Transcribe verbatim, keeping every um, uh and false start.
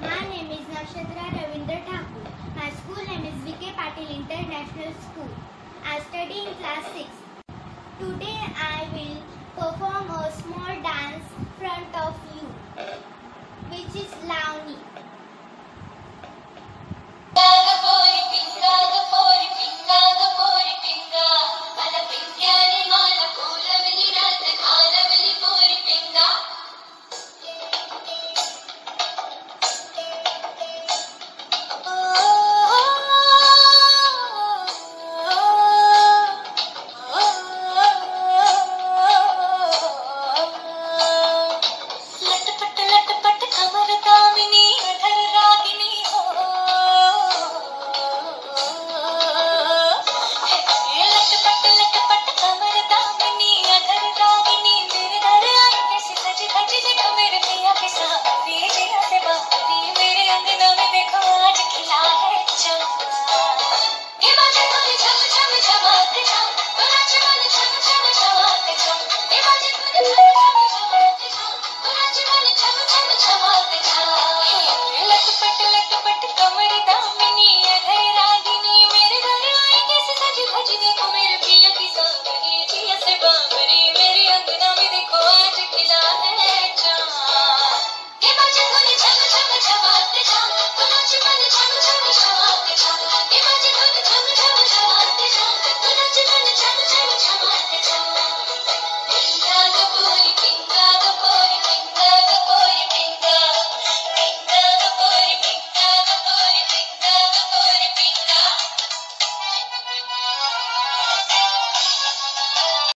My name is Nakshatara Ravinder Thakur. My school name is V K Patil International School. I study in class six. Today I will perform a small dance in front of you, which is Lavani.